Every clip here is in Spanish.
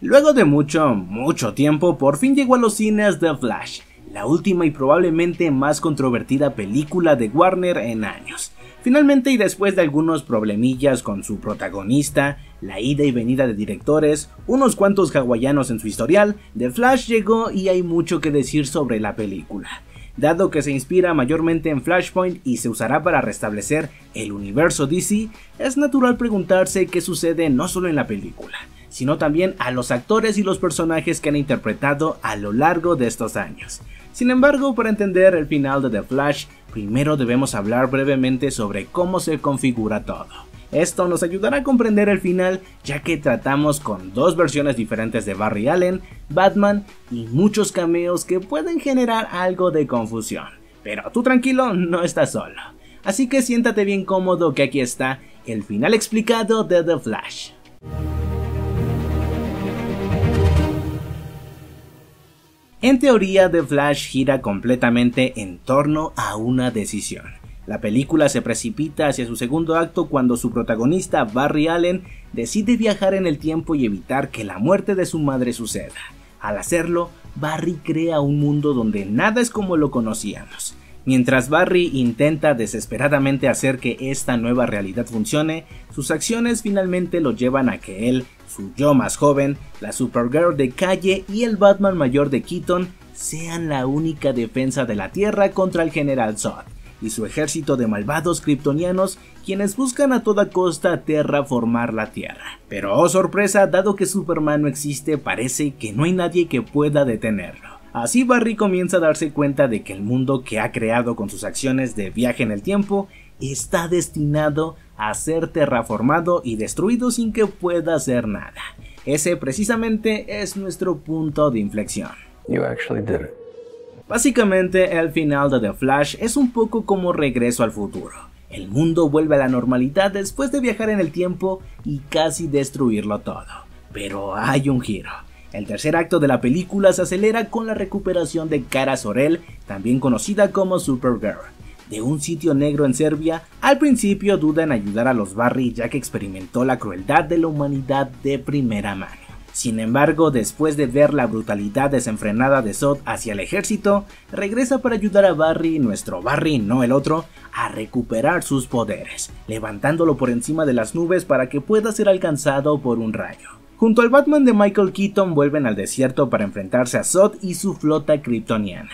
Luego de mucho tiempo, por fin llegó a los cines The Flash, la última y probablemente más controvertida película de Warner en años. Finalmente, y después de algunos problemillas con su protagonista, la ida y venida de directores, unos cuantos hawaianos en su historial, The Flash llegó y hay mucho que decir sobre la película. Dado que se inspira mayormente en Flashpoint y se usará para restablecer el universo DC, es natural preguntarse qué sucede no solo en la película, sino también a los actores y los personajes que han interpretado a lo largo de estos años. Sin embargo, para entender el final de The Flash, primero debemos hablar brevemente sobre cómo se configura todo. Esto nos ayudará a comprender el final, ya que tratamos con dos versiones diferentes de Barry Allen, Batman y muchos cameos que pueden generar algo de confusión. Pero tú tranquilo, no estás solo. Así que siéntate bien cómodo que aquí está el final explicado de The Flash. En teoría, The Flash gira completamente en torno a una decisión. La película se precipita hacia su segundo acto cuando su protagonista Barry Allen decide viajar en el tiempo y evitar que la muerte de su madre suceda. Al hacerlo, Barry crea un mundo donde nada es como lo conocíamos. Mientras Barry intenta desesperadamente hacer que esta nueva realidad funcione, sus acciones finalmente lo llevan a que él, su yo más joven, la Supergirl de Calle y el Batman mayor de Keaton sean la única defensa de la Tierra contra el General Zod y su ejército de malvados kryptonianos, quienes buscan a toda costa terraformar la Tierra. Pero oh sorpresa, dado que Superman no existe, parece que no hay nadie que pueda detenerlo. Así Barry comienza a darse cuenta de que el mundo que ha creado con sus acciones de viaje en el tiempo está destinado a ser terraformado y destruido sin que pueda hacer nada. Ese precisamente es nuestro punto de inflexión. You actually did it. Básicamente, el final de The Flash es un poco como Regreso al Futuro. El mundo vuelve a la normalidad después de viajar en el tiempo y casi destruirlo todo. Pero hay un giro. El tercer acto de la película se acelera con la recuperación de Kara Zor-El, también conocida como Supergirl, de un sitio negro en Serbia. Al principio duda en ayudar a los Barry ya que experimentó la crueldad de la humanidad de primera mano. Sin embargo, después de ver la brutalidad desenfrenada de Zod hacia el ejército, regresa para ayudar a Barry, nuestro Barry, no el otro, a recuperar sus poderes, levantándolo por encima de las nubes para que pueda ser alcanzado por un rayo. Junto al Batman de Michael Keaton vuelven al desierto para enfrentarse a Zod y su flota kryptoniana.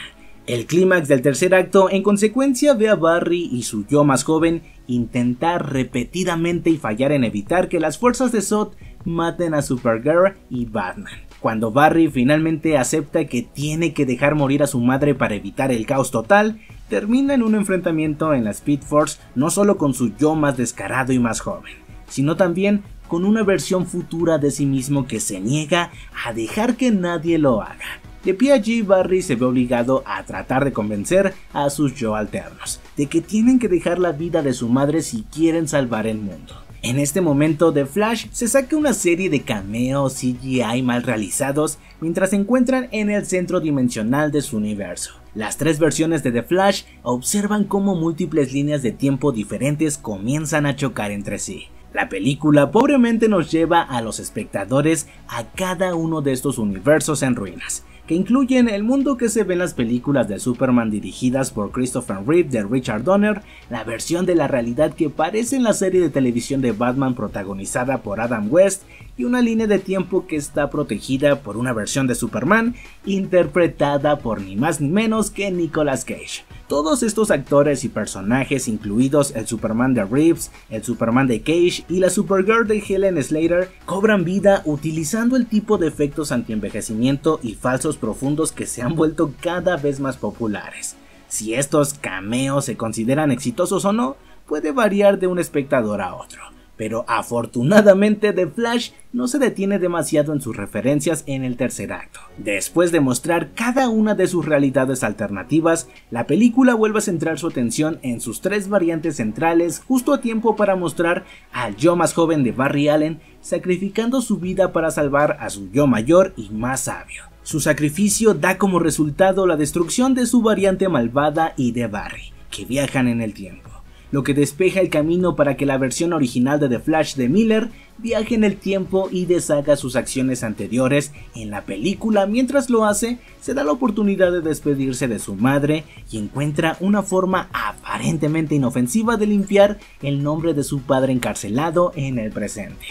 El clímax del tercer acto en consecuencia ve a Barry y su yo más joven intentar repetidamente y fallar en evitar que las fuerzas de Zod maten a Supergirl y Batman. Cuando Barry finalmente acepta que tiene que dejar morir a su madre para evitar el caos total, termina en un enfrentamiento en la Speed Force no solo con su yo más descarado y más joven, sino también con una versión futura de sí mismo que se niega a dejar que nadie lo haga. De pie allí, Barry se ve obligado a tratar de convencer a sus yo alternos de que tienen que dejar la vida de su madre si quieren salvar el mundo. En este momento, The Flash se saca una serie de cameos CGI mal realizados mientras se encuentran en el centro dimensional de su universo. Las tres versiones de The Flash observan cómo múltiples líneas de tiempo diferentes comienzan a chocar entre sí. La película pobremente nos lleva a los espectadores a cada uno de estos universos en ruinas, que incluyen el mundo que se ve en las películas de Superman dirigidas por Christopher Reeve de Richard Donner, la versión de la realidad que aparece en la serie de televisión de Batman protagonizada por Adam West y una línea de tiempo que está protegida por una versión de Superman interpretada por ni más ni menos que Nicolas Cage. Todos estos actores y personajes, incluidos el Superman de Reeves, el Superman de Cage y la Supergirl de Helen Slater, cobran vida utilizando el tipo de efectos antienvejecimiento y falsos profundos que se han vuelto cada vez más populares. Si estos cameos se consideran exitosos o no, puede variar de un espectador a otro, pero afortunadamente The Flash no se detiene demasiado en sus referencias en el tercer acto. Después de mostrar cada una de sus realidades alternativas, la película vuelve a centrar su atención en sus tres variantes centrales justo a tiempo para mostrar al yo más joven de Barry Allen sacrificando su vida para salvar a su yo mayor y más sabio. Su sacrificio da como resultado la destrucción de su variante malvada y de Barry, que viajan en el tiempo. lo que despeja el camino para que la versión original de The Flash de Miller viaje en el tiempo y deshaga sus acciones anteriores en la película. Mientras lo hace, se da la oportunidad de despedirse de su madre y encuentra una forma aparentemente inofensiva de limpiar el nombre de su padre encarcelado en el presente.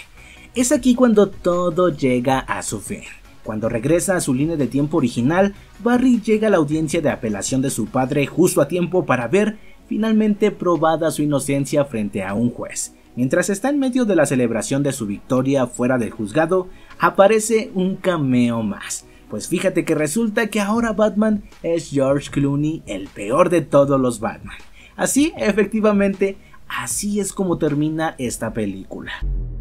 Es aquí cuando todo llega a su fin. Cuando regresa a su línea de tiempo original, Barry llega a la audiencia de apelación de su padre justo a tiempo para ver finalmente probada su inocencia frente a un juez. Mientras está en medio de la celebración de su victoria fuera del juzgado, aparece un cameo más. Pues fíjate que resulta que ahora Batman es George Clooney, el peor de todos los Batman. Así, efectivamente, así es como termina esta película.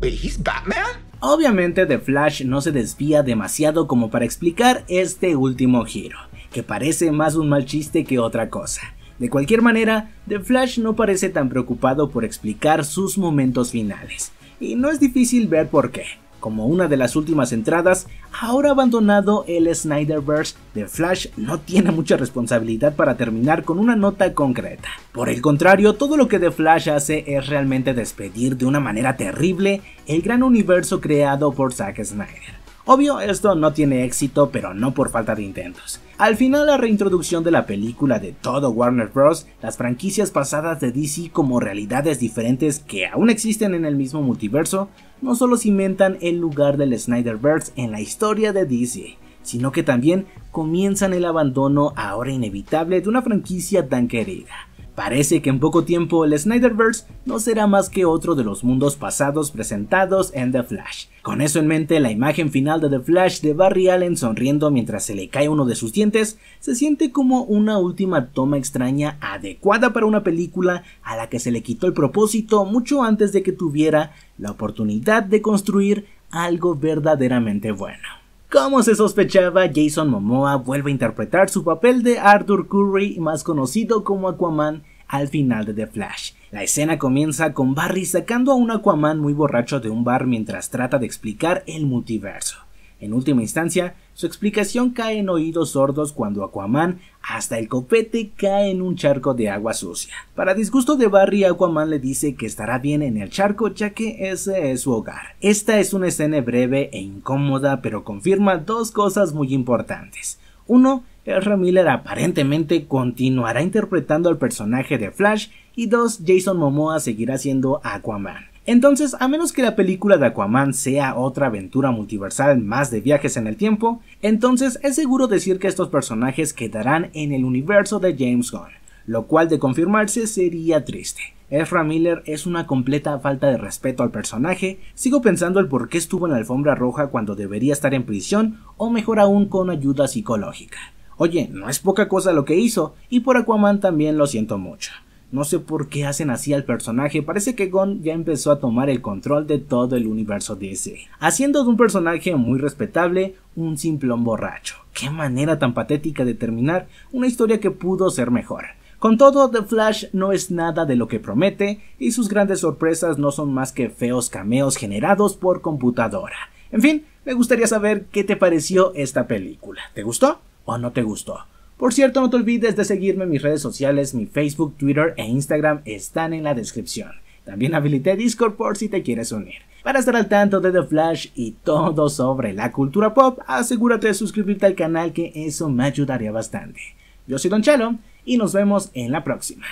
¿Es Batman? Obviamente The Flash no se desvía demasiado como para explicar este último giro, que parece más un mal chiste que otra cosa. De cualquier manera, The Flash no parece tan preocupado por explicar sus momentos finales, y no es difícil ver por qué. Como una de las últimas entradas, ahora abandonado el Snyderverse, The Flash no tiene mucha responsabilidad para terminar con una nota concreta. Por el contrario, todo lo que The Flash hace es realmente despedir de una manera terrible el gran universo creado por Zack Snyder. Obvio, esto no tiene éxito, pero no por falta de intentos. Al final, la reintroducción de la película de todo Warner Bros., las franquicias pasadas de DC como realidades diferentes que aún existen en el mismo multiverso, no solo cimentan el lugar del Snyderverse en la historia de DC, sino que también comienzan el abandono ahora inevitable de una franquicia tan querida. Parece que en poco tiempo el Snyderverse no será más que otro de los mundos pasados presentados en The Flash. Con eso en mente, la imagen final de The Flash de Barry Allen sonriendo mientras se le cae uno de sus dientes se siente como una última toma extraña adecuada para una película a la que se le quitó el propósito mucho antes de que tuviera la oportunidad de construir algo verdaderamente bueno. Como se sospechaba, Jason Momoa vuelve a interpretar su papel de Arthur Curry, más conocido como Aquaman, al final de The Flash. La escena comienza con Barry sacando a un Aquaman muy borracho de un bar mientras trata de explicar el multiverso. En última instancia, su explicación cae en oídos sordos cuando Aquaman hasta el copete cae en un charco de agua sucia. Para disgusto de Barry, Aquaman le dice que estará bien en el charco ya que ese es su hogar. Esta es una escena breve e incómoda, pero confirma dos cosas muy importantes. Uno, Ezra Miller aparentemente continuará interpretando al personaje de Flash, y dos, Jason Momoa seguirá siendo Aquaman. Entonces, a menos que la película de Aquaman sea otra aventura multiversal más de viajes en el tiempo, entonces es seguro decir que estos personajes quedarán en el universo de James Gunn, lo cual de confirmarse sería triste. Ezra Miller es una completa falta de respeto al personaje. Sigo pensando el por qué estuvo en la alfombra roja cuando debería estar en prisión o mejor aún con ayuda psicológica. Oye, no es poca cosa lo que hizo, y por Aquaman también lo siento mucho. No sé por qué hacen así al personaje, parece que Gunn ya empezó a tomar el control de todo el universo DC, haciendo de un personaje muy respetable un simplón borracho. Qué manera tan patética de terminar una historia que pudo ser mejor. Con todo, The Flash no es nada de lo que promete y sus grandes sorpresas no son más que feos cameos generados por computadora. En fin, me gustaría saber qué te pareció esta película. ¿Te gustó o no te gustó? Por cierto, no te olvides de seguirme en mis redes sociales, mi Facebook, Twitter e Instagram están en la descripción. También habilité Discord por si te quieres unir. Para estar al tanto de The Flash y todo sobre la cultura pop, asegúrate de suscribirte al canal que eso me ayudaría bastante. Yo soy Don Chalo y nos vemos en la próxima.